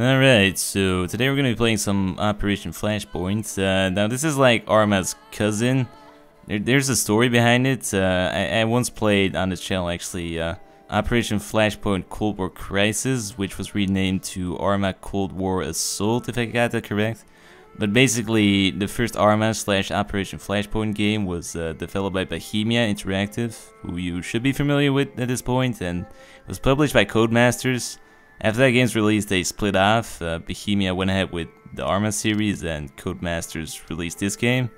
Alright, so today we're going to be playing some Operation Flashpoint. Now this is like Arma's cousin. There's a story behind it. I once played on this channel actually Operation Flashpoint Cold War Crisis, which was renamed to Arma Cold War Assault, if I got that correct. But basically the first Arma / Operation Flashpoint game was developed by Bohemia Interactive, who you should be familiar with at this point, and was published by Codemasters. After that game's release, they split off. Bohemia went ahead with the Arma series, and Codemasters released this game,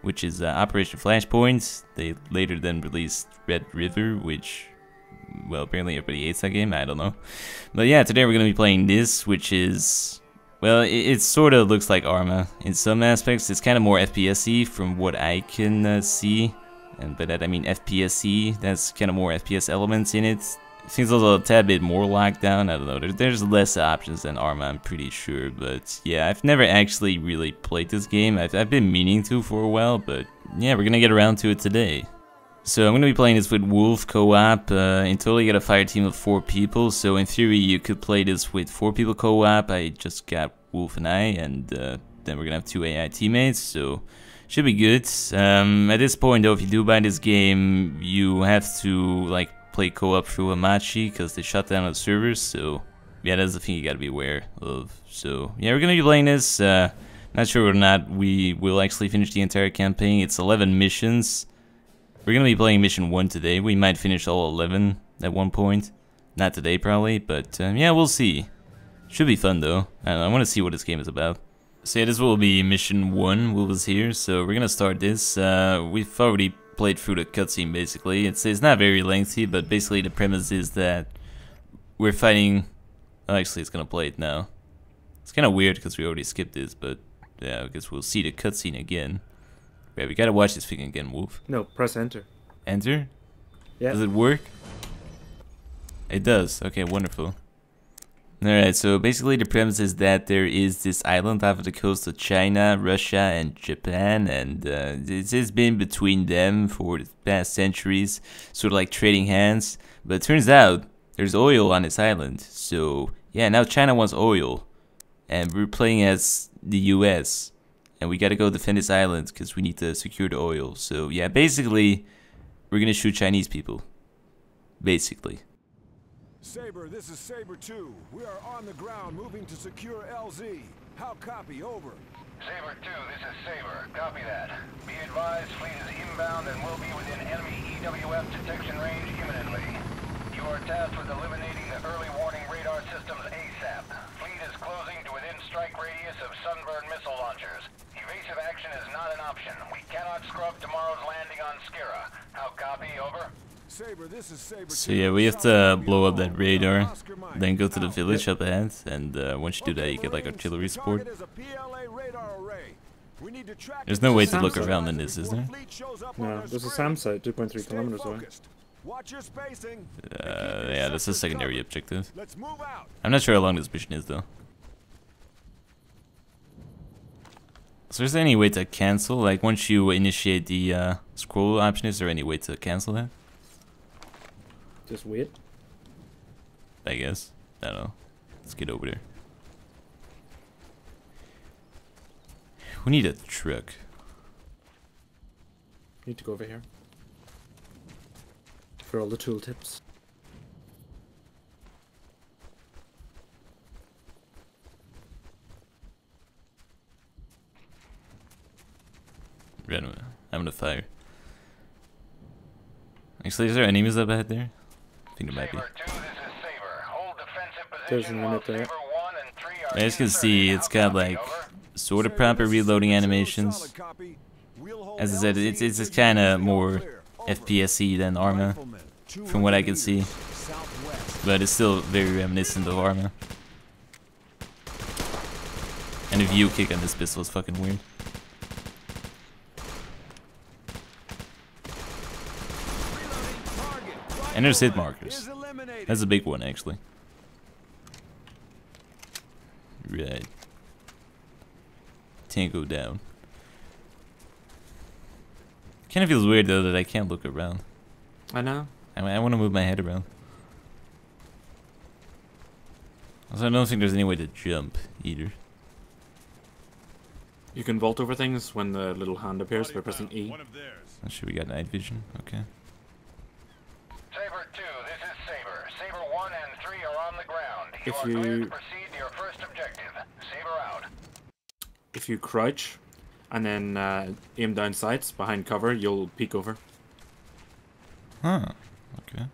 which is Operation Flashpoint. They later then released Red River, which, well, apparently everybody hates that game, I don't know. But yeah, today we're going to be playing this, which is, well, it sort of looks like Arma in some aspects. It's kind of more FPS-y from what I can see, and by that I mean FPS-y. That's kind of more FPS elements in it. Seems also a tad bit more locked down, I don't know, there's less options than Arma, I'm pretty sure, but yeah, I've never actually really played this game. I've been meaning to for a while, but yeah, we're gonna get around to it today. So I'm gonna be playing this with Wolf co-op. In total you got a fire team of 4 people, so in theory you could play this with 4 people co-op. I just got Wolf and I, and then we're gonna have 2 AI teammates, so should be good. At this point though, if you do buy this game, you have to, like, play co-op through Amachi, because they shut down the servers, so yeah, that's the thing you gotta be aware of. So yeah, we're gonna be playing this. Not sure or not we will actually finish the entire campaign. It's 11 missions. We're gonna be playing mission 1 today. We might finish all 11 at one point. Not today probably, but yeah, we'll see. Should be fun though. I don't know, I wanna see what this game is about. So yeah, this will be mission 1, Wolves here, so we're gonna start this. We've already played through the cutscene basically. It's not very lengthy, but basically the premise is that we're fighting. Oh, actually, it's gonna play it now. It's kind of weird because we already skipped this, but yeah, I guess we'll see the cutscene again. Yeah, we gotta watch this thing again, Wolf. No, press enter. Enter? Yeah. Does it work? It does. Okay, wonderful. Alright, so basically the premise is that there is this island off of the coast of China, Russia, and Japan, and it's been between them for the past centuries, sort of like trading hands. But it turns out there's oil on this island, so yeah, now China wants oil, and we're playing as the US, and we gotta go defend this island because we need to secure the oil. So yeah, basically, we're gonna shoot Chinese people, basically. Saber, this is Saber 2. We are on the ground moving to secure LZ. How copy? Over. Saber 2, this is Saber. Copy that. Be advised, fleet is inbound and will be within enemy EWF detection range imminently. You are tasked with eliminating the early warning radar systems ASAP. Fleet is closing to within strike radius of Sunburn missile launchers. Evasive action is not an option. We cannot scrub tomorrow's landing on Skira. How copy? Over. So yeah, we have to blow up that radar, then go to the village up ahead, and once you do that you get like artillery support. There's no way to look around in this, is there? No, there's a SAM site 2.3 kilometers away. Yeah, that's a secondary objective. I'm not sure how long this mission is though. So is there any way to cancel, like once you initiate the scroll option, is there any way to cancel that? Just wait, I guess. I don't know. Let's get over there. We need a truck. Need to go over here for all the tooltips. Random. I'm gonna fire. Actually, is there enemies up ahead there? I think it might be. There's an limit there. As you can see, it's got like sort of proper reloading animations. As I said, it's kind of more FPS-y than Arma, from what I can see. But it's still very reminiscent of Arma. And the view kick on this pistol is fucking weird. And there's hit markers. That's a big one, actually. Right. Tango down. Kind of feels weird, though, that I can't look around. I know. I want to move my head around. Also, I don't think there's any way to jump either. You can vault over things when the little hand appears by pressing E. Not sure we got night vision. Okay. Saber 2, this is Saber. Saber 1 and 3 are on the ground. You are cleared to proceed to your first objective. Saber out. If you crouch and then aim down sights behind cover, you'll peek over. Huh. Okay.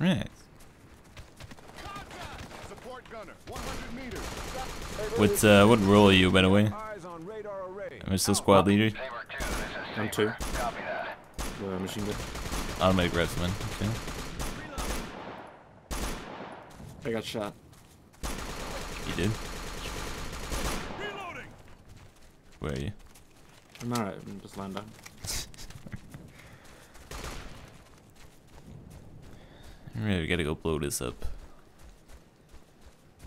Right. Support gunner, 100 meters. What role are you, by the way? I'm still squad leader. I'm 2. Machine gun. Automatic rifleman. Okay. I got shot. You did? Reloading. Where are you? I'm alright. I'm just lying down. Alright, we gotta go blow this up.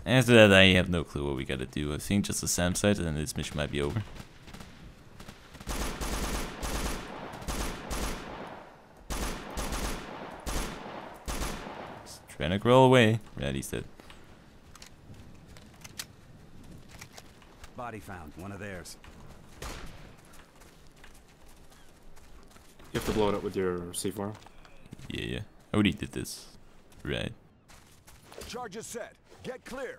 After that, I have no clue what we gotta do. I think just a SAM site, and then this mission might be over. Just trying to crawl away. Right, he's dead. Body found. One of theirs. You have to blow it up with your C4. Yeah. I already did this. Right. Charges set. Get clear.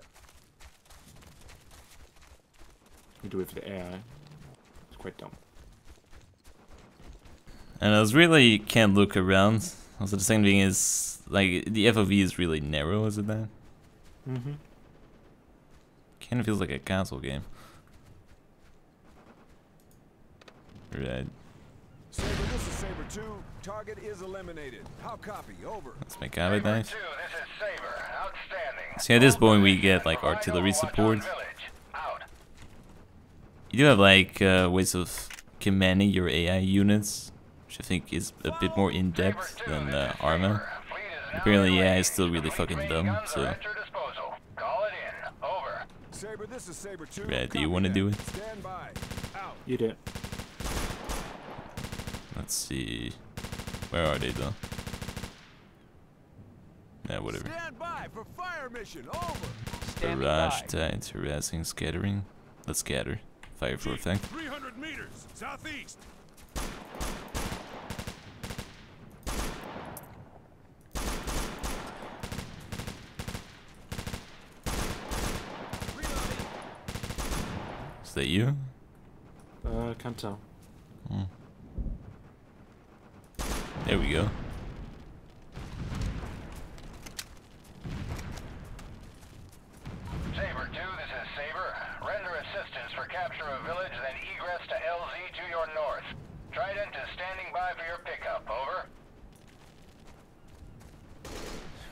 We do it for the AI. It's quite dumb. And I was really can't look around. Also, the same thing is like the FOV is really narrow, is it that? Mhm. Kind of feels like a console game. Right. Saber, this is Saber 2. Target is eliminated. How copy? Over. That's my guy right there. See, at this point we get like artillery support. You do have like ways of commanding your AI units, which I think is a bit more in depth than Arma. Apparently AI is still really fucking dumb, so. Brad, do you want to do it? You do. Let's see. Where are they though? Nah, whatever. Stand by for fire mission, over. Barrage, tides, harassing, scattering. Let's scatter. Fire for effect. 300 meters southeast. Is that you? Can't tell. Hmm. There we go. Saber 2, this is Saber. Render assistance for capture of village, then egress to LZ to your north. Trident is standing by for your pickup, over.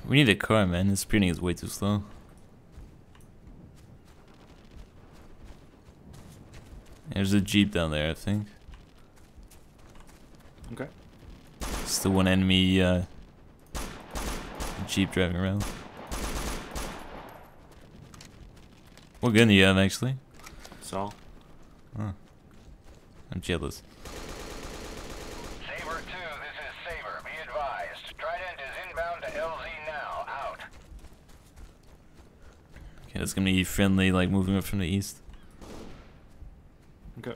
We need a car, man. This printing is way too slow. There's a Jeep down there, I think. Okay. It's the one enemy Jeep driving around. What gun do you have, actually? Saw. Huh. I'm jealous. Saber 2, this is Saber. Be advised. Trident is inbound to LZ now. Out. Okay, that's gonna be friendly, like moving up from the east. Okay.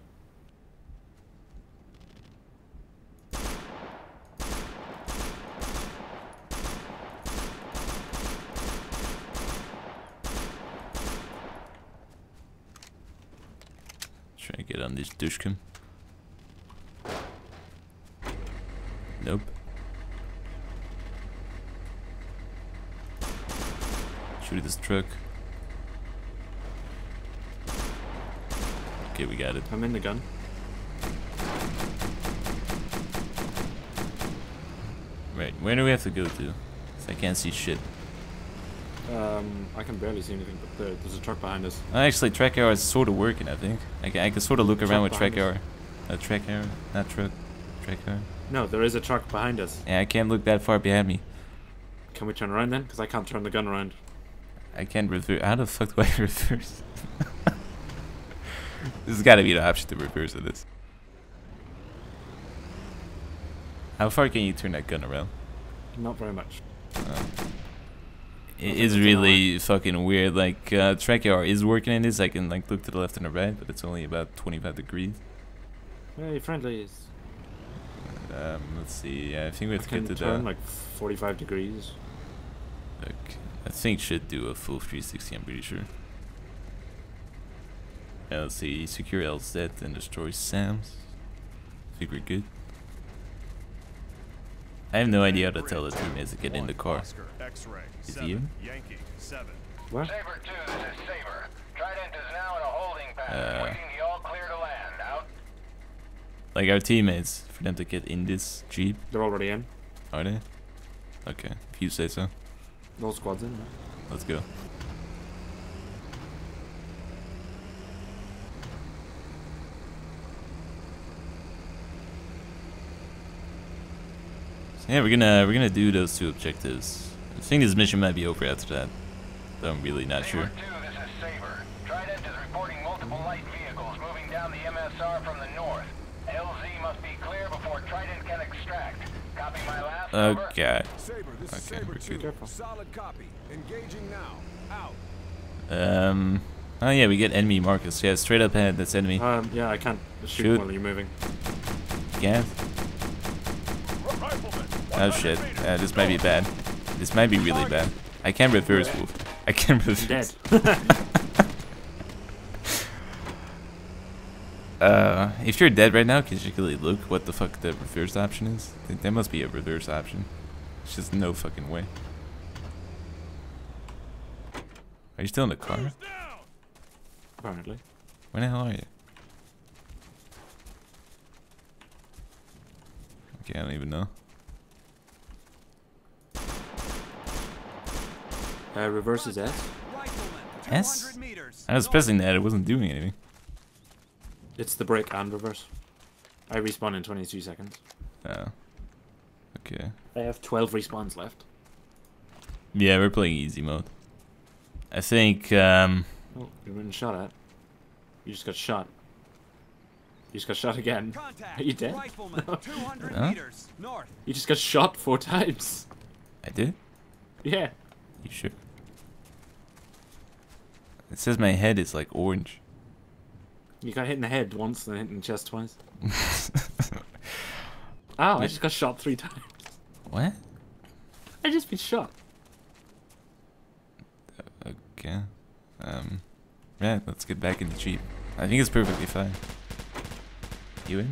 Try to get on this dushkin. Nope. Shoot this truck. Okay, we got it. I'm in the gun. Right, where do we have to go to? Cause I can't see shit. I can barely see anything, but there's a truck behind us. Actually, track arrow is sort of working, I think. I can sort of look around with track arrow. Track arrow. No, there is a truck behind us. Yeah, I can't look that far behind me. Can we turn around then? Because I can't turn the gun around. I can't reverse. How the fuck do I reverse? This has got to be the option to reverse of this. How far can you turn that gun around? Not very much. is really fucking weird. Like, TrackR is working in this. I can, like, look to the left and the right, but it's only about 25 degrees. Very friendly. Let's see. Yeah, I think we have to get to turn, like, 45 degrees. Like, I think should do a full 360, I'm pretty sure. Yeah, let's see. Secure LZ and destroy SAMs. I think we're good. I have no idea how to tell the team as to get in the car. Is he in? What? Saber 2, this is Saber. Trident is now in a holding pattern, waiting the all clear to land out. Like our teammates, for them to get in this jeep. They're already in. Are they? Okay, if you say so. No squad's in. Let's go. Yeah, we're gonna do those two objectives. I think this mission might be over after that, though I'm really not sure. Saber 2, this is Saber. Trident is reporting multiple light vehicles moving down the MSR from the north. LZ must be clear before Trident can extract. Copy my last number. Okay. Saber, this is Saber 2. Solid copy. Engaging now. Out. Oh yeah, we get enemy markers. Yeah, straight up ahead. That's enemy. Yeah, I can't shoot while you're moving. Yeah. Oh shit, this might be bad. This might be really bad. I can't reverse, Wolf. I can't reverse. If you're dead right now, can you really look what the fuck the reverse option is? There must be a reverse option. It's just no fucking way. Are you still in the car? Apparently. Where the hell are you? Okay, I don't even know. Reverse is S. S? I was pressing that, it wasn't doing anything. It's the brake and reverse. I respawn in 22 seconds. Oh. Okay. I have 12 respawns left. Yeah, we're playing easy mode. I think, Oh, you're getting shot at. You just got shot. You just got shot again. Contact. Are you dead? No. 200 meters north. You just got shot 4 times. I did? Yeah. You sure? It says my head is like orange. You got hit in the head once and hit in the chest twice. Ow, I just got shot 3 times. What? I just been shot. Okay. Yeah, let's get back in the jeep. I think it's perfectly fine. You in?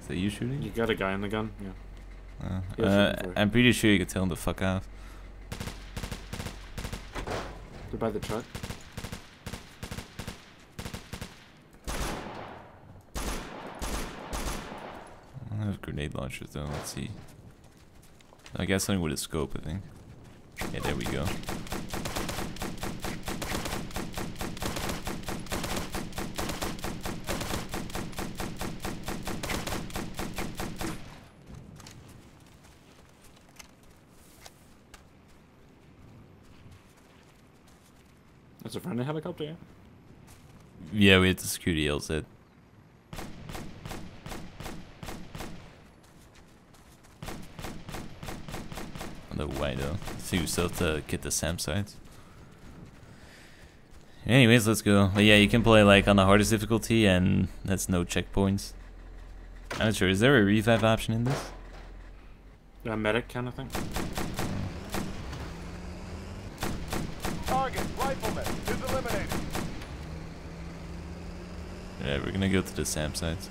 Is that you shooting? You got a guy in the gun, yeah. I'm pretty sure you could tell him to fuck off. They're by the truck. I don't have grenade launchers though, let's see. I got something with a scope, I think. Yeah, there we go. That's a friendly helicopter, yeah? Yeah, we had to secure the LZ. I don't know why though. I think we still have to get the SAM sites. Anyways, let's go. But yeah, you can play like on the hardest difficulty and that's no checkpoints. I'm not sure, is there a revive option in this? A medic kind of thing? Yeah, we're gonna go to the SAM sites.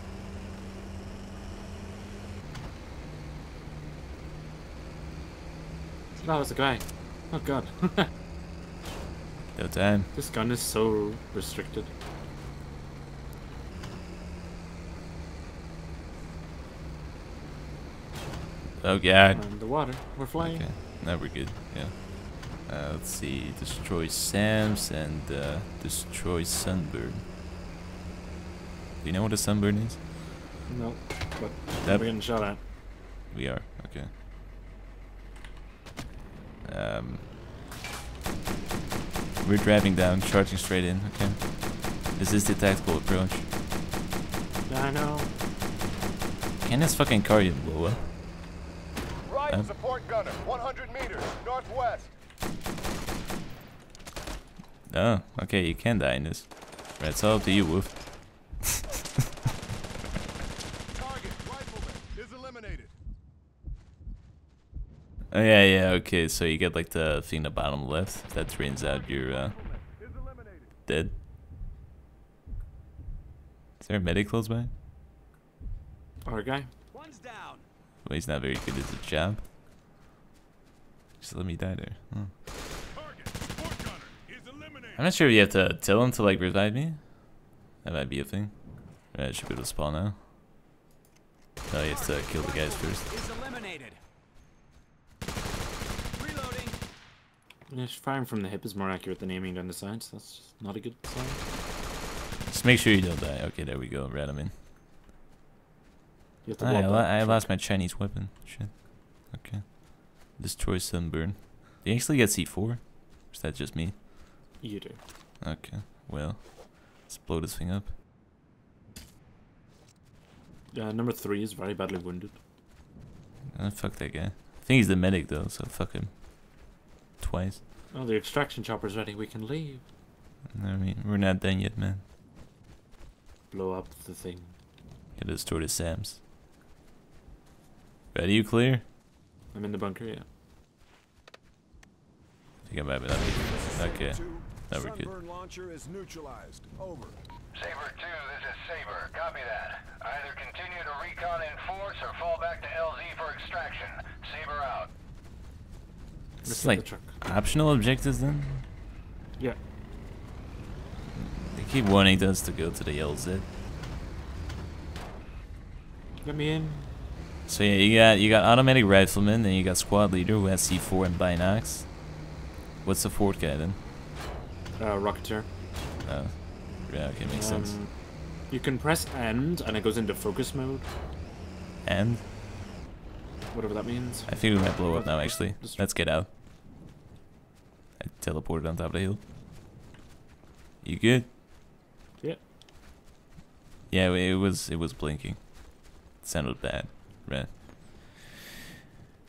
That was a guy. Oh god. No time. This gun is so restricted. Oh god. We're in the water. We're flying. Okay. Now we're good. Yeah. Let's see. Destroy SAMs and destroy Sunburn. Do you know what a Sunburn is? No, but we're getting shot at. We are, okay. We're driving down, charging straight in, okay. This is the tactical approach. I know. Can this fucking car even blow up? time. Support gunner, 100 meters northwest. Oh, okay, you can die in this. Right, it's all up to you, Wolf. Target rifleman is eliminated. Oh yeah, okay, so you get like the thing in the bottom left. If that rains out, you're dead. Is there a medic close by? Our guy. One's down. Well, he's not very good at the job. Just let me die there. Huh. I'm not sure if you have to tell him to like revive me. That might be a thing. Alright, I should be able to spawn now. No, he has to kill the guys first. Yeah, firing from the hip is more accurate than aiming down the sides. So that's just not a good sign. Just make sure you don't die. Okay, there we go. Rat him in. I lost my Chinese weapon. Shit. Okay. Destroy Sunburn. Do you actually get C4? Or is that just me? You do. Okay. Well, let's blow this thing up. Number 3 is very badly wounded. Fuck that guy. I think he's the medic though, so fuck him. Twice. Oh, the extraction chopper's ready. We can leave. I mean, we're not done yet, man. Blow up the thing. Get us toward the SAMs. Ready, you clear? I'm in the bunker, yeah. I think I might be not. Okay. Now we're good. Sunburn launcher is neutralized. Over. Saber 2, this is Saber. Copy that. Either continue to recon in force or fall back to LZ for extraction. Saber out. This is like optional objectives then? Yeah. They keep wanting us to go to the LZ. Let me in. So yeah, you got automatic rifleman, then you got squad leader who has C4 and Binox. What's the fourth guy then? Rocketeer. Oh. Yeah, okay, makes sense. You can press end and it goes into focus mode. End? Whatever that means. I think we might blow up now actually. Let's get out. I teleported on top of the hill. You good? Yeah. Yeah, it was blinking. It sounded bad. Right.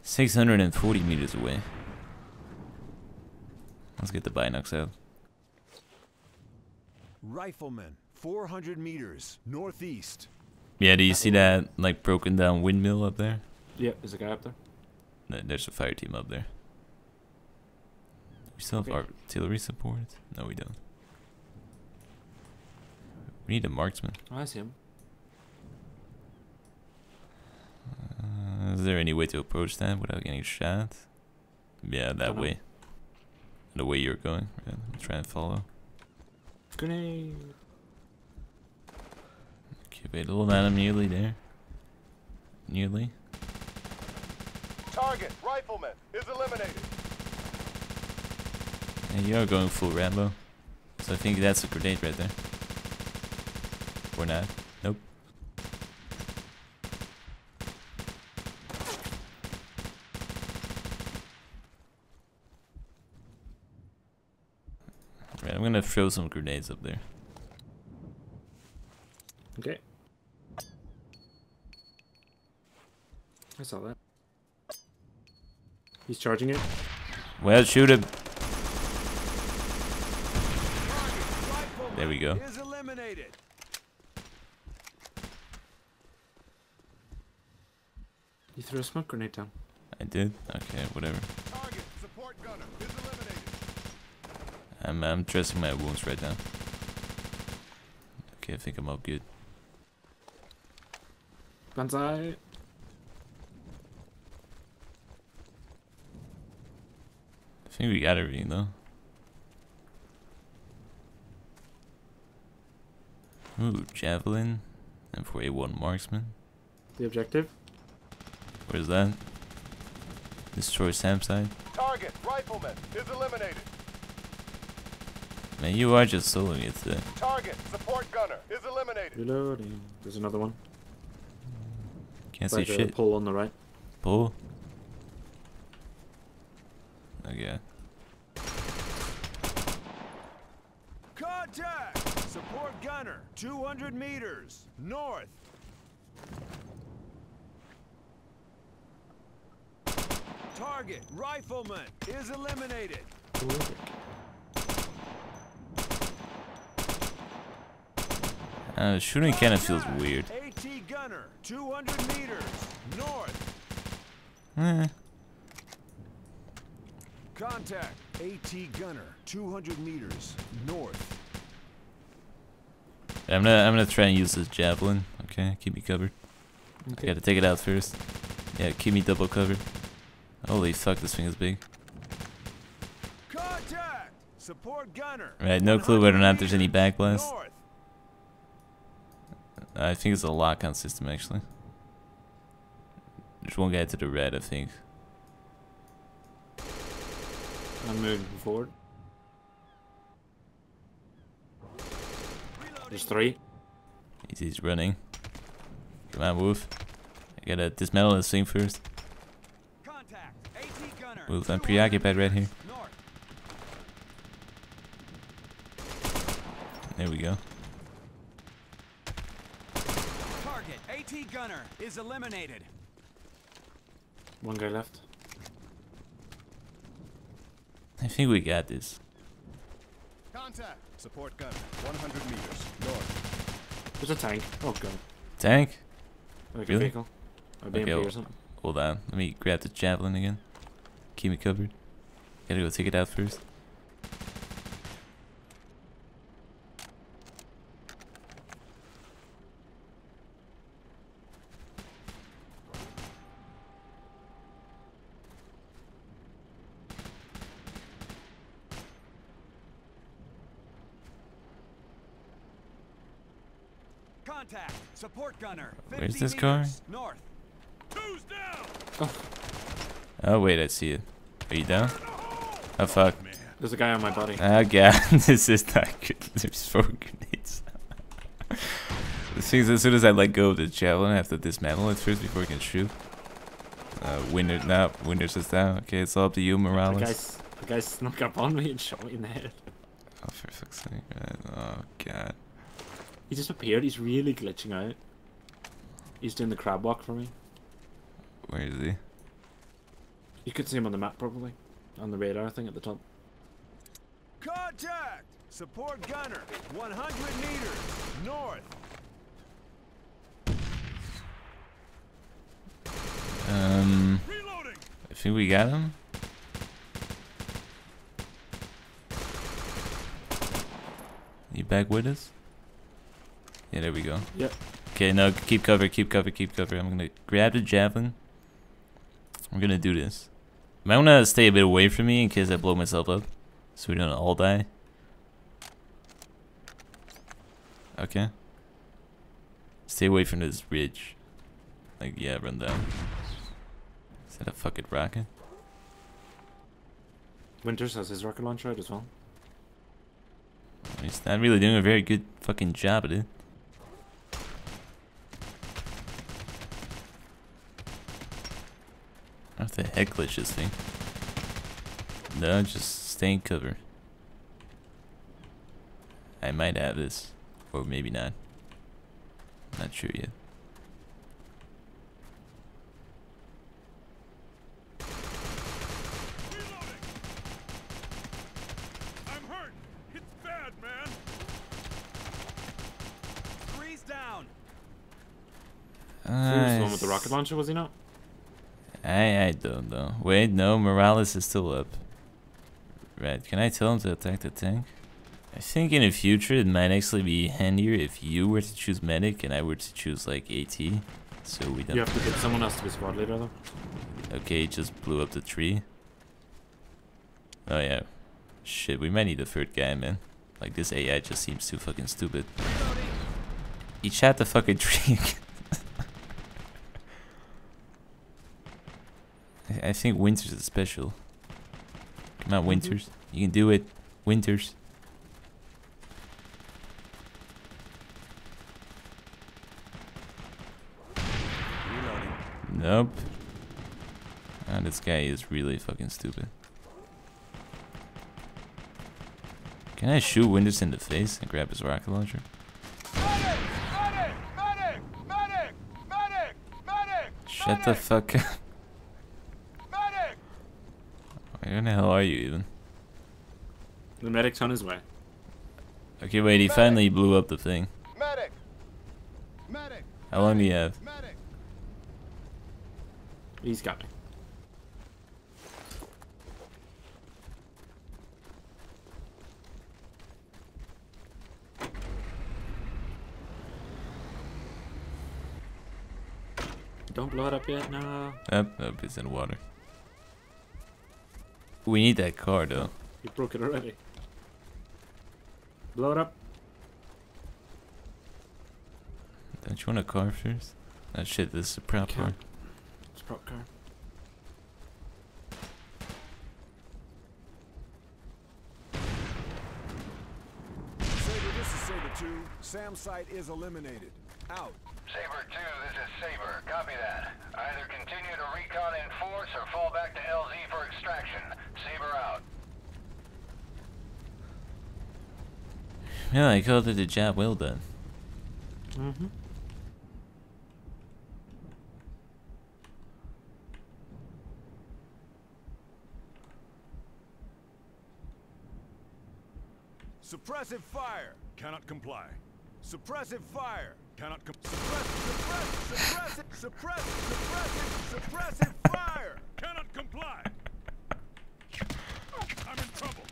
640 meters away. Let's get the Binox out. Rifleman, 400 meters northeast. Yeah, do you see that like broken down windmill up there? Yep, yeah, there's a guy up there. No, there's a fire team up there. We still have artillery support? No, we don't. We need a marksman. Oh, I see him. Is there any way to approach that without getting shot? Yeah, that way. Know. The way you're going. Yeah, I'm trying to follow. Grenade! Okay, wait a little man, I'm nearly there. Nearly. Target rifleman is eliminated. And you're going full Rambo, so I think that's a grenade right there. Or not? Nope. Right, I'm gonna throw some grenades up there. Okay. I saw that. He's charging it. Well, shoot him. There we go. You threw a smoke grenade down. I did? Okay, whatever. Target support gunner is eliminated. I'm dressing my wounds right now. Okay, I think I'm all good. Banzai. I think we got everything though. Ooh, Javelin, M4A1 marksman. The objective? Where's that? Destroy SAM side. Target rifleman is eliminated. Man, you are just soloing it today. Target support gunner is eliminated. Reloading. There's another one. Can't see shit. Pull on the right. Pull. Okay. Contact! Support gunner, 200 meters north. Target, Rifleman, is eliminated. Who is it? Shooting cannon feels weird. AT Gunner, 200 meters north. Contact AT Gunner, 200 meters north. I'm gonna try and use this javelin. Okay, keep me covered. Okay. I gotta take it out first. Yeah, keep me double covered. Holy fuck, this thing is big. Contact! Support Gunner. Right, no clue whether or not there's any backblast. I think it's a lock-on system, actually. There's one guy to the red, I think. I'm moving forward. There's three. He's running. Come on, Wolf. I gotta dismantle this thing first. Wolf, I'm preoccupied right here. There we go. AT Gunner is eliminated. One guy left. I think we got this. Contact. Support Gunner. 100 meters north. There's a tank. Oh god. Tank? Like really? A vehicle. A BMP or something. Hold on. Let me grab the javelin again. Keep me covered. Gotta go take it out first. Contact. Support Gunner. Where's this car? North. Who's down? Oh wait, I see it. Are you down? Oh fuck. There's a guy on my body. Oh god, this is not good. There's 4 grenades. As soon as I let go of the javelin, I have to dismantle it first before I can shoot. Winters, no, Winters is down. Okay, it's all up to you, Morales. The guy snuck up on me and shot me in the head. Oh for fuck's sake, man. Oh god. He disappeared, he's really glitching out. He's doing the crab walk for me. Where is he? You could see him on the map probably. On the radar thing at the top. Contact! Support Gunner, 100 meters north. Reloading. I think we got him. You back with us? Yeah, there we go. Yep. Okay, no, keep cover, keep cover, keep cover. I'm gonna grab the javelin. We're gonna do this. You might wanna stay a bit away from me in case I blow myself up, so we don't all die. Okay. Stay away from this ridge. Like, yeah, run down. Is that a fucking rocket? Winters has his rocket launcher out as well. He's not really doing a very good fucking job at it. What the heck glitch this thing? No, just stay in cover. I might have this. Or maybe not. Not sure yet. I'm hurt. It's bad, man. Freeze down. He was the one with the rocket launcher, was he not? I don't know. Wait, no, Morales is still up. Right, can I tell him to attack the tank? I think in the future it might actually be handier if you were to choose medic and I were to choose like AT. So we don't. You have to get someone else to be squad leader though. Okay, he just blew up the tree. Oh yeah. Shit, we might need a third guy, man. Like this AI just seems too fucking stupid. He shot the fucking tree again. I think Winters is special. Come on, Winters. You can do it. Winters. Reloading. Nope. Oh, this guy is really fucking stupid. Can I shoot Winters in the face and grab his rocket launcher? Medic! Medic! Medic! Medic! Medic! Medic! Shut the fuck up. Where the hell are you even? The medic's on his way. Okay, wait, he finally blew up the thing. Medic. Medic. How long do you have? Medic. He's got me. Don't blow it up yet, no. Up, it's in water. We need that car, though. You broke it already. Blow it up. Don't you want a car first? Oh shit, this is a prop car. It's a prop car. Saber, this is Saber 2. SAM site is eliminated. Out. Saber 2, this is Saber. Copy that. Either continue to recon in force or fall back to LZ for extraction. Saber out. Yeah, I called it a job well done. Mm-hmm. Suppressive fire. Cannot comply. Suppressive fire. Cannot suppressive fire! Cannot comply! I'm in trouble.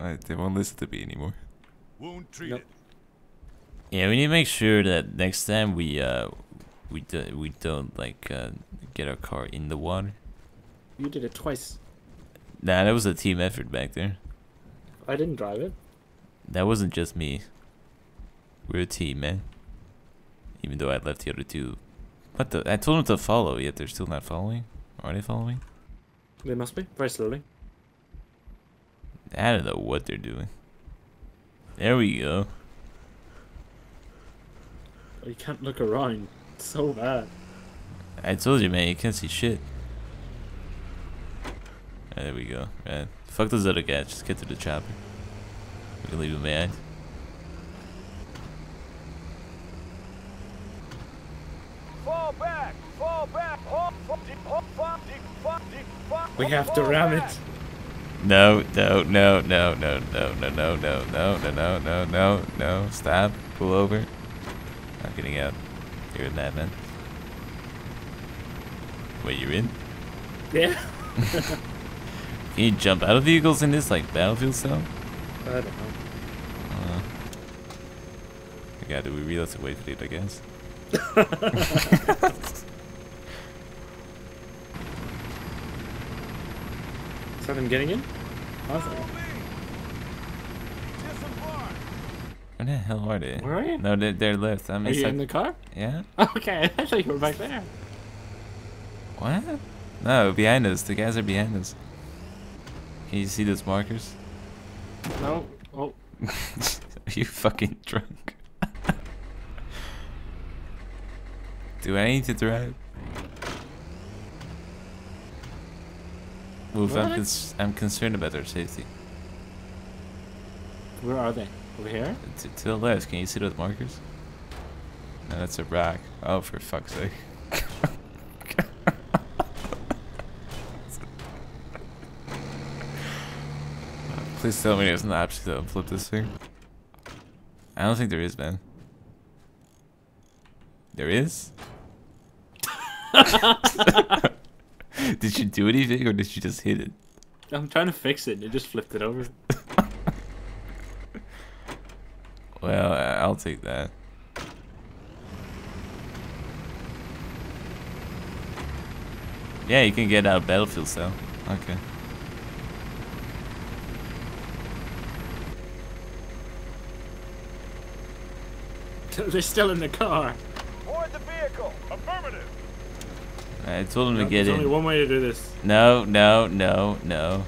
Alright, they won't listen to me anymore. Wound treated. Nope. Yeah, we need to make sure that next time we don't get our car in the water. You did it twice. Nah, that was a team effort back there. I didn't drive it. That wasn't just me. We're a team, man. Even though I left the other two. What the? I told them to follow, yet they're still not following. Are they following? They must be. Very slowly. I don't know what they're doing. There we go. You can't look around. It's so bad. I told you, man. You can't see shit. Right, there we go. Right. Fuck those other guys. Just get to the chopper. We can leave him behind. Fall back! Fall back! We have to ram it! No, stop, pull over. Not getting out. You're a madman. Wait, you're in? Yeah. Can you jump out of vehicles in this, like Battlefield style? I don't know. Yeah, do we realize to wait for it, I guess? Is that him getting in? Awesome. Where the hell are they? Where are you? No, they're left. I mean, are you in the car? Yeah. Okay, I thought you were back there. What? No, behind us. The guys are behind us. Can you see those markers? No. Oh. Are you fucking drunk? Do I need to drive? Wolf, I'm concerned about our safety. Where are they? Over here? To the left. Can you see those markers? No, that's a rock. Oh, for fuck's sake. Please tell me there's an option to flip this thing. I don't think there is, man. There is? Did you do anything or did you just hit it? I'm trying to fix it and it just flipped it over. Well, I'll take that. Yeah, you can get out of Battlefield style. Okay. They're still in the car. Board the vehicle. Affirmative. I told him to get in. There's only one way to do this. No. Oh. Trident is down.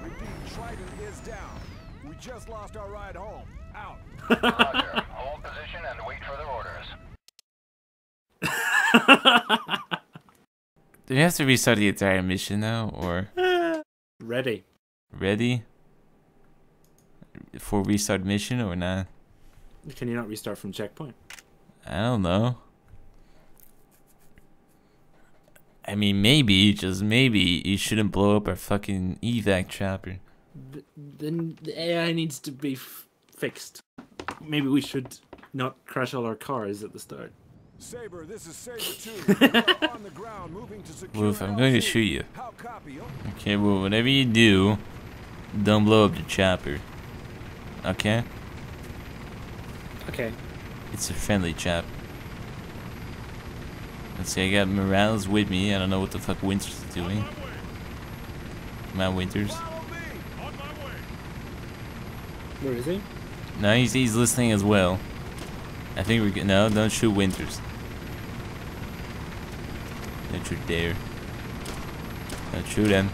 Repeat, Trident is down. We just lost our ride home. Out. Roger. Hold position and wait further orders. Do we have to restart the entire mission now, or? Ready. Ready? For restart mission or not? Can you not restart from checkpoint? I don't know. I mean, maybe, just maybe, you shouldn't blow up our fucking evac chopper. Then the AI needs to be fixed. Maybe we should not crash all our cars at the start. Saber, this is Saber 2. We're on the ground, moving to secure Wolf, I'm going to shoot you. Okay, well, whatever you do, don't blow up the chopper. Okay? Okay. It's a friendly chopper. Let's see, I got Morales with me. I don't know what the fuck Winters is doing. Come on, Winters. Where is he? No, he's listening as well. I think we're good. No, don't shoot Winters. Don't you dare. Don't shoot him.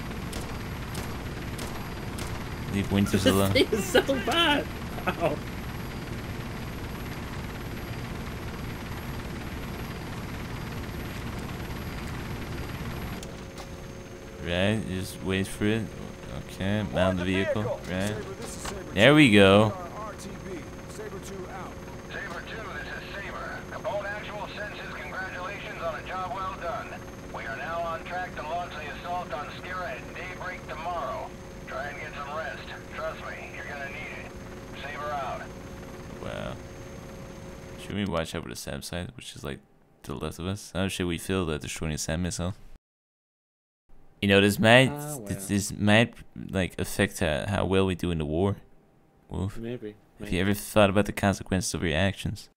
Leave Winters alone. This thing is so bad! Ow. Right, just wait for it. Okay, mount the vehicle. Right. There we go. Should we watch over the SAM side, which is like to the left of us? How should we feel that destroying a SAM missile? You know, this might this might like affect how well we do in the war. Wolf. Maybe. Have you ever thought about the consequences of your actions?